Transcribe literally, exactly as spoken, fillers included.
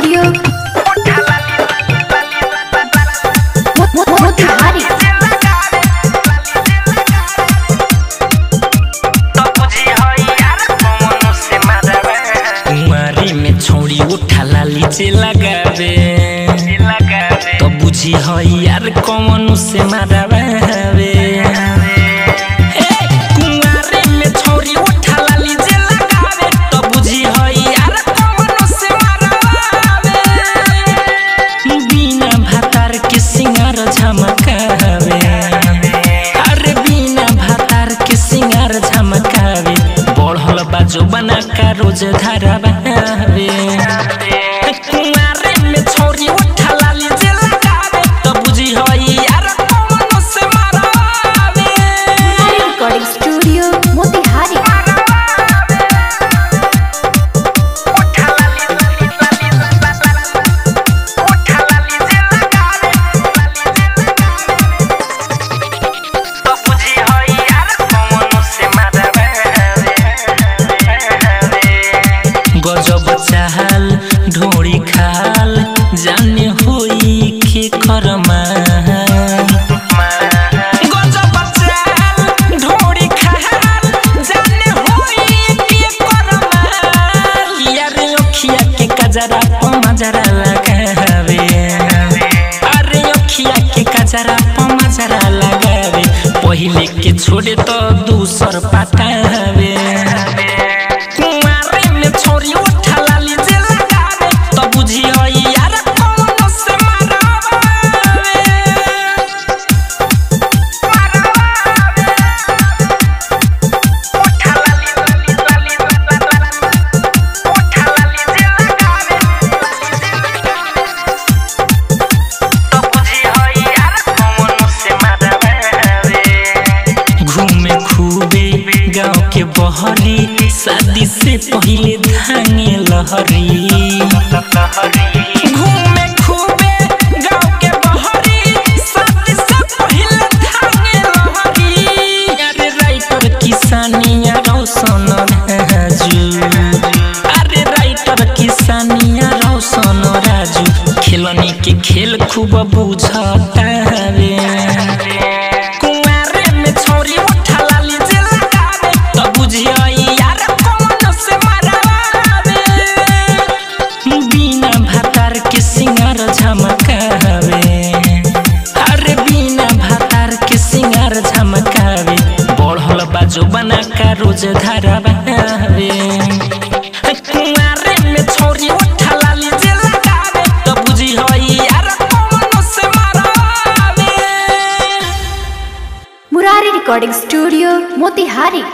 Studio Motihari. Murari में छोड़ी उठा लाली चला गावे तो बुझी हो यार कौन उसे मारावे जो बना का रोज धारा बहावे कुंवारे में छोरी उठा लाली जला गावे तो बुझी हो यार कौन उसे मारावे। Murari recording studio Motihari. उठा लाली लाली उठा लाली जला गावे तो बुझी हो यार कौन उसे मारावे। गजब चाल ढोरी खाल जाने होई के करमा गजब चाल ढोरी खाल जाने होई के करमा यार अखिया के कजरा प मजरा लगावे अरे अखिया के कजरा प मजरा लगावे पहिले के छोड़े तो दूसर पटावे बहरी शादी से पहले धाने लहरी घूमे खूबे गाँव के बहरी शादी से पहले धाने लहरी अरे राइटर किसानिया रौशन राजू अरे राइटर किसानिया रौशन राजू खेलने के खेल खूब बुझता रे जो बना का रोज धारा बहावे कुंवारे में छोरी उठा लाली जला गावे तो बुझी हो यार कौन उसे मारावे। Murari recording studio Motihari.